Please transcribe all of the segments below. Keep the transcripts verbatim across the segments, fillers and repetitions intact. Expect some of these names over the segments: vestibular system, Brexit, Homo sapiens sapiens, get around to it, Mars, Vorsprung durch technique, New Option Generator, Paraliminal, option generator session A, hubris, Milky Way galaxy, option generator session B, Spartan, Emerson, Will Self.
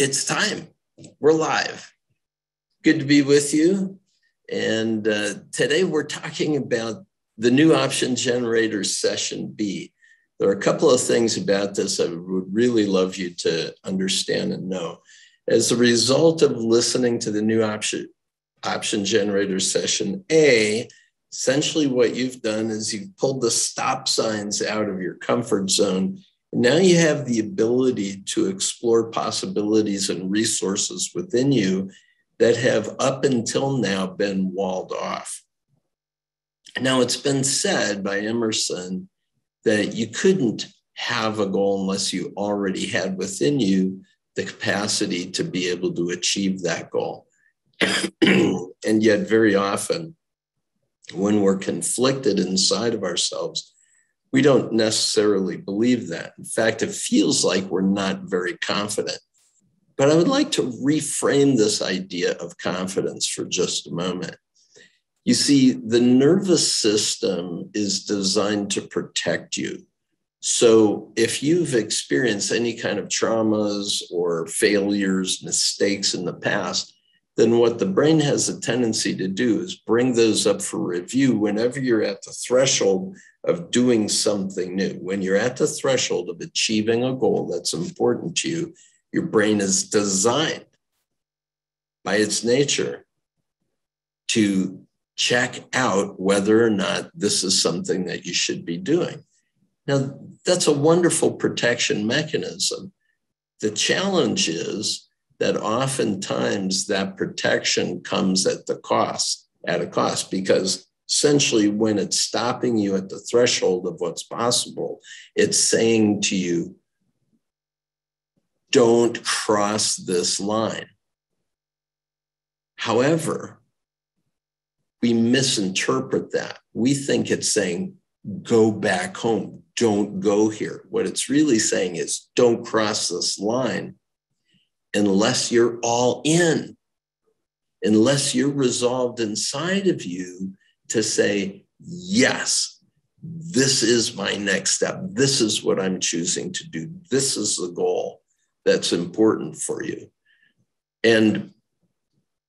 it's time. We're live. Good to be with you. And uh, today we're talking about the new option generator session B. There are a couple of things about this I would really love you to understand and know. As a result of listening to the new option, option generator session A, essentially what you've done is you've pulled the stop signs out of your comfort zone. Now you have the ability to explore possibilities and resources within you that have up until now been walled off. Now, it's been said by Emerson that you couldn't have a goal unless you already had within you the capacity to be able to achieve that goal. And yet very often, when we're conflicted inside of ourselves, we don't necessarily believe that. In fact, it feels like we're not very confident. But I would like to reframe this idea of confidence for just a moment. You see, the nervous system is designed to protect you. So if you've experienced any kind of traumas or failures, mistakes in the past, then what the brain has a tendency to do is bring those up for review whenever you're at the threshold of doing something new. When you're at the threshold of achieving a goal that's important to you, your brain is designed by its nature to check out whether or not this is something that you should be doing. Now, that's a wonderful protection mechanism. The challenge is that oftentimes that protection comes at the cost, at a cost, because essentially when it's stopping you at the threshold of what's possible, it's saying to you, don't cross this line. However, we misinterpret that. We think it's saying, go back home, don't go here. What it's really saying is, don't cross this line unless you're all in, unless you're resolved inside of you to say, yes, this is my next step. This is what I'm choosing to do. This is the goal that's important for you. And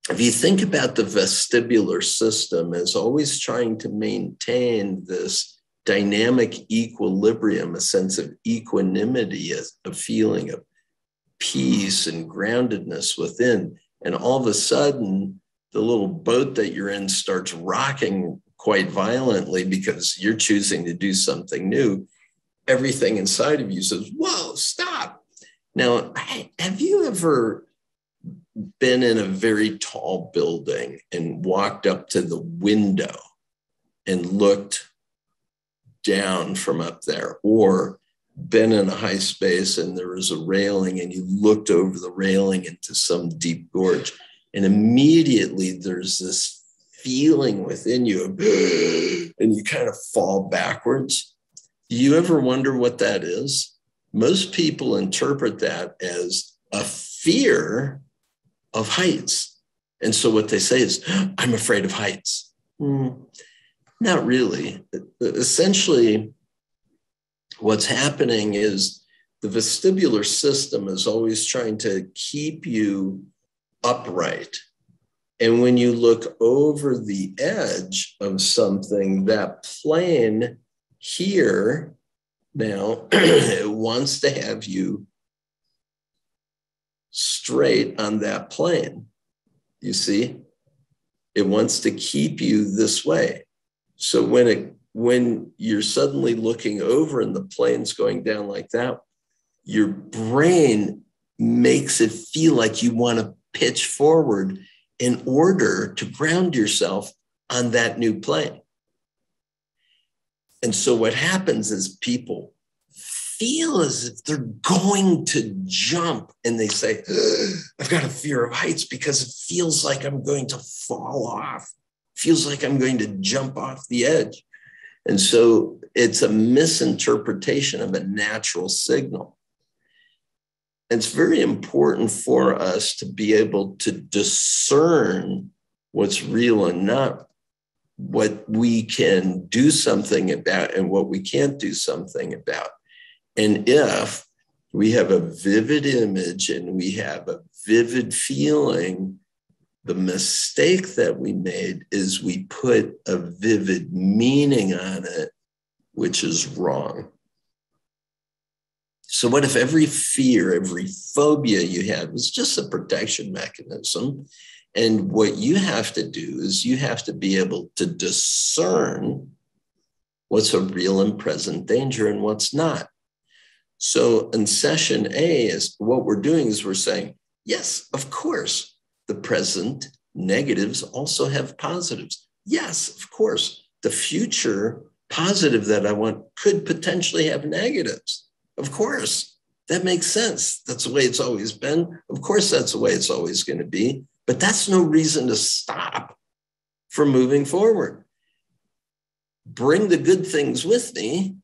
if you think about the vestibular system as always trying to maintain this dynamic equilibrium, a sense of equanimity, a feeling of peace and groundedness within. And all of a sudden, the little boat that you're in starts rocking quite violently because you're choosing to do something new. Everything inside of you says, whoa, stop. Now, have you ever been in a very tall building and walked up to the window and looked down from up there, or been in a high space and there was a railing and you looked over the railing into some deep gorge and immediately there's this feeling within you and you kind of fall backwards? Do you ever wonder what that is? Most people interpret that as a fear of heights. And so what they say is, I'm afraid of heights. Mm, not really. Essentially, what's happening is the vestibular system is always trying to keep you upright. And when you look over the edge of something, that plane here now it wants to have you straight on that plane. You see, it wants to keep you this way. So when it When you're suddenly looking over and the plane's going down like that, your brain makes it feel like you want to pitch forward in order to ground yourself on that new plane. And so what happens is people feel as if they're going to jump and they say, I've got a fear of heights because it feels like I'm going to fall off. It feels like I'm going to jump off the edge. And so it's a misinterpretation of a natural signal. It's very important for us to be able to discern what's real and not, what we can do something about and what we can't do something about. And if we have a vivid image and we have a vivid feeling. The mistake that we made is we put a vivid meaning on it, which is wrong. So what if every fear, every phobia you have is just a protection mechanism? And what you have to do is you have to be able to discern what's a real and present danger and what's not. So in session A, is what we're doing is we're saying, yes, of course, the present negatives also have positives. Yes, of course, the future positive that I want could potentially have negatives. Of course, that makes sense. That's the way it's always been. Of course, that's the way it's always going to be. But that's no reason to stop from moving forward. Bring the good things with me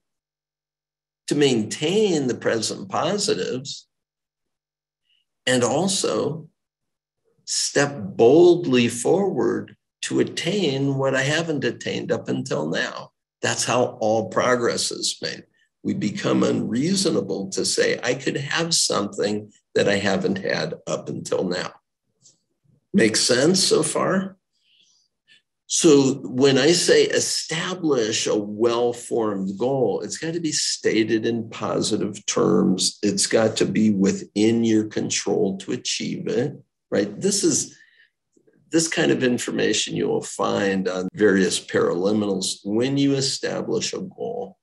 to maintain the present positives, and also step boldly forward to attain what I haven't attained up until now. That's how all progress is made. We become unreasonable to say, I could have something that I haven't had up until now. Makes sense so far? So when I say establish a well-formed goal, it's got to be stated in positive terms. It's got to be within your control to achieve it, right? This is this kind of information you will find on various paraliminals. When you establish a goal,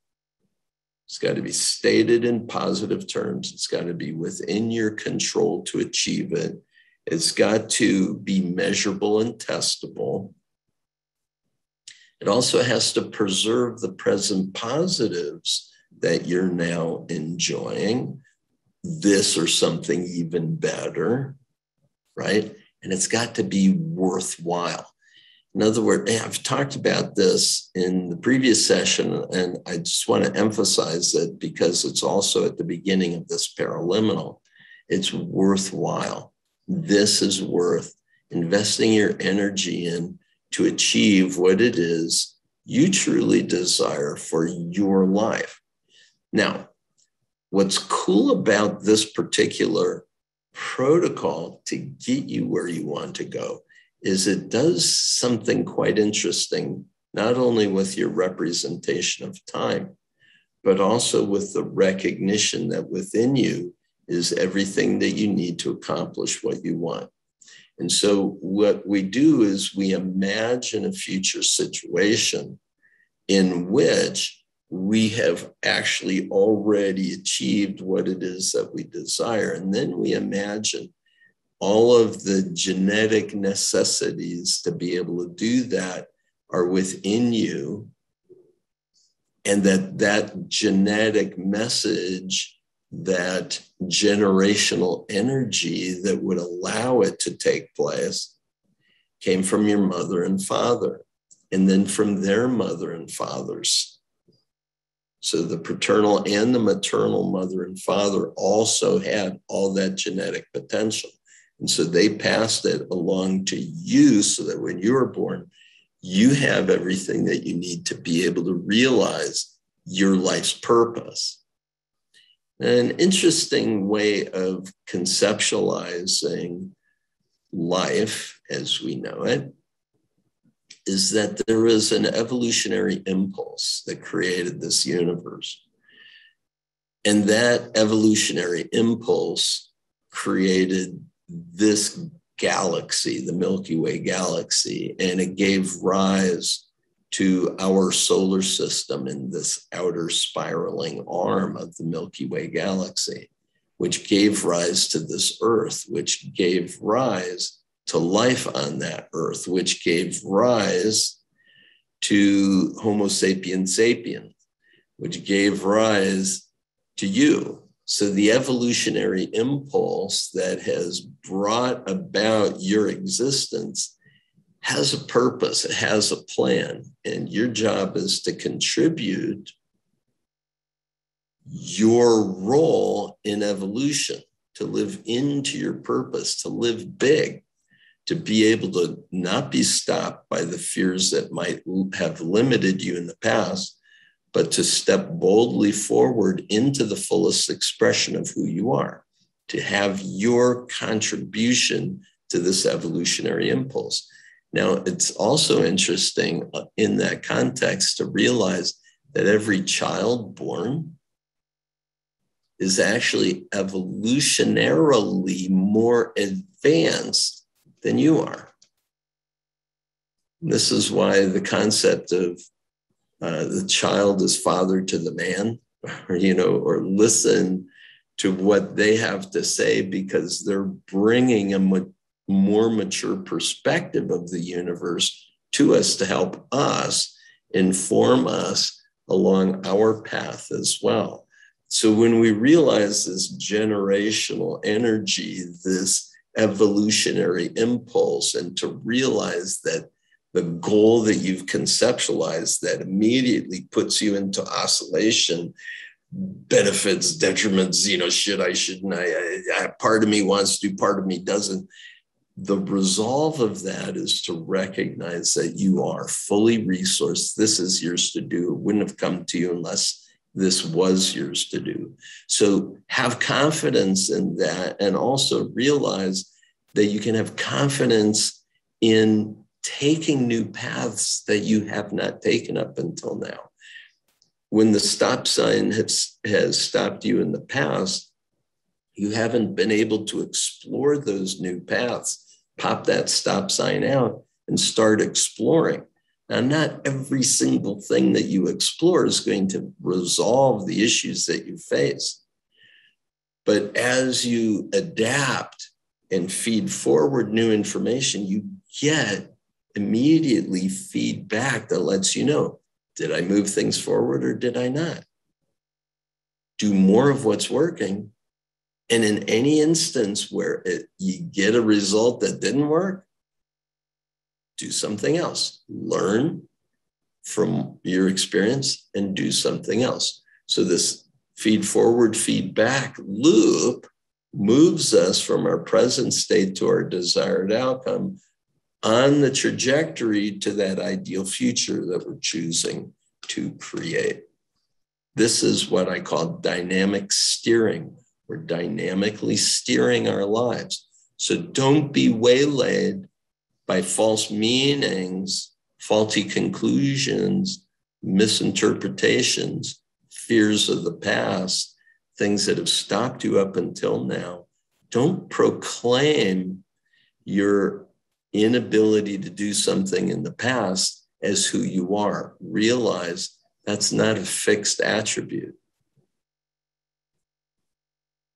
it's got to be stated in positive terms. It's got to be within your control to achieve it. It's got to be measurable and testable. It also has to preserve the present positives that you're now enjoying, this or something even better, right? And it's got to be worthwhile. In other words, I've talked about this in the previous session, and I just want to emphasize it because it's also at the beginning of this paraliminal. It's worthwhile. This is worth investing your energy in to achieve what it is you truly desire for your life. Now, what's cool about this particular protocol to get you where you want to go is it does something quite interesting, not only with your representation of time, but also with the recognition that within you is everything that you need to accomplish what you want. And so what we do is we imagine a future situation in which we have actually already achieved what it is that we desire. And then we imagine all of the genetic necessities to be able to do that are within you, and that that genetic message, that generational energy that would allow it to take place came from your mother and father, and then from their mother and fathers. So the paternal and the maternal mother and father also had all that genetic potential. And so they passed it along to you so that when you were born, you have everything that you need to be able to realize your life's purpose. An interesting way of conceptualizing life as we know it is that there is an evolutionary impulse that created this universe. And that evolutionary impulse created this galaxy, the Milky Way galaxy, and it gave rise to our solar system in this outer spiraling arm of the Milky Way galaxy, which gave rise to this Earth, which gave rise to life on that Earth, which gave rise to Homo sapiens sapiens, which gave rise to you. So the evolutionary impulse that has brought about your existence has a purpose, it has a plan, and your job is to contribute your role in evolution, to live into your purpose, to live big, to be able to not be stopped by the fears that might have limited you in the past, but to step boldly forward into the fullest expression of who you are, to have your contribution to this evolutionary impulse. Now, it's also interesting in that context to realize that every child born is actually evolutionarily more advanced than you are. This is why the concept of uh, the child is father to the man, or, you know, or listen to what they have to say, because they're bringing a ma- more mature perspective of the universe to us to help us, inform us along our path as well. So when we realize this generational energy, this evolutionary impulse, and to realize that the goal that you've conceptualized that immediately puts you into oscillation, benefits, detriments, you know, should I, shouldn't I, I, I, part of me wants to, part of me doesn't. The resolve of that is to recognize that you are fully resourced. This is yours to do. It wouldn't have come to you unless this was yours to do. So have confidence in that, and also realize that you can have confidence in taking new paths that you have not taken up until now. When the stop sign has, has stopped you in the past, you haven't been able to explore those new paths. Pop that stop sign out and start exploring. Now, not every single thing that you explore is going to resolve the issues that you face. But as you adapt and feed forward new information, you get immediately feedback that lets you know, did I move things forward or did I not? Do more of what's working. And in any instance where it, you get a result that didn't work, do something else. Learn from your experience and do something else. So this feed forward, feedback loop moves us from our present state to our desired outcome, on the trajectory to that ideal future that we're choosing to create. This is what I call dynamic steering. We're dynamically steering our lives. So don't be waylaid by false meanings, faulty conclusions, misinterpretations, fears of the past, things that have stopped you up until now. Don't proclaim your inability to do something in the past as who you are. Realize that's not a fixed attribute.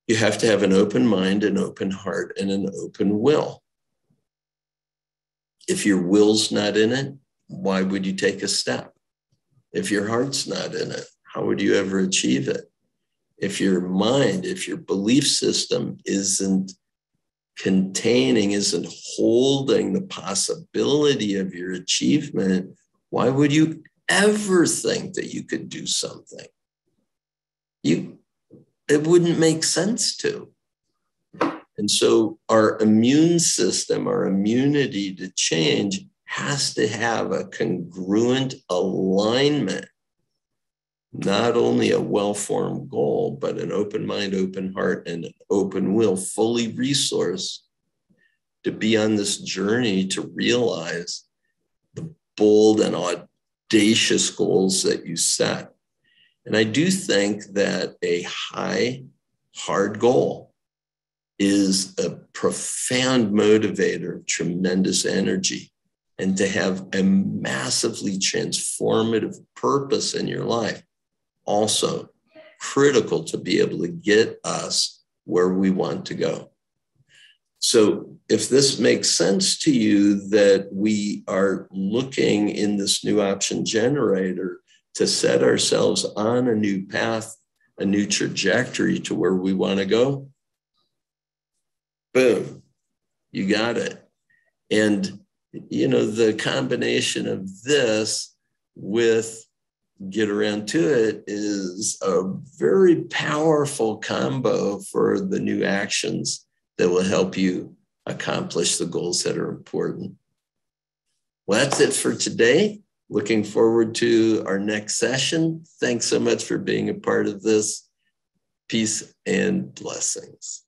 You have to have an open mind, an open heart, and an open will. If your will's not in it, why would you take a step? If your heart's not in it, how would you ever achieve it? If your mind, if your belief system isn't containing, isn't holding the possibility of your achievement, why would you ever think that you could do something? You, it wouldn't make sense to. And so our immune system, our immunity to change has to have a congruent alignment, not only a well-formed goal, but an open mind, open heart, and an open will, fully resourced to be on this journey to realize the bold and audacious goals that you set. And I do think that a high, hard goal is a profound motivator of tremendous energy, and to have a massively transformative purpose in your life. Also critical to be able to get us where we want to go. So if this makes sense to you, that we are looking in this new option generator to set ourselves on a new path, a new trajectory to where we want to go, boom, you got it. And, you know, the combination of this with Get Around to It is a very powerful combo for the new actions that will help you accomplish the goals that are important. Well, that's it for today. Looking forward to our next session. Thanks so much for being a part of this. Peace and blessings.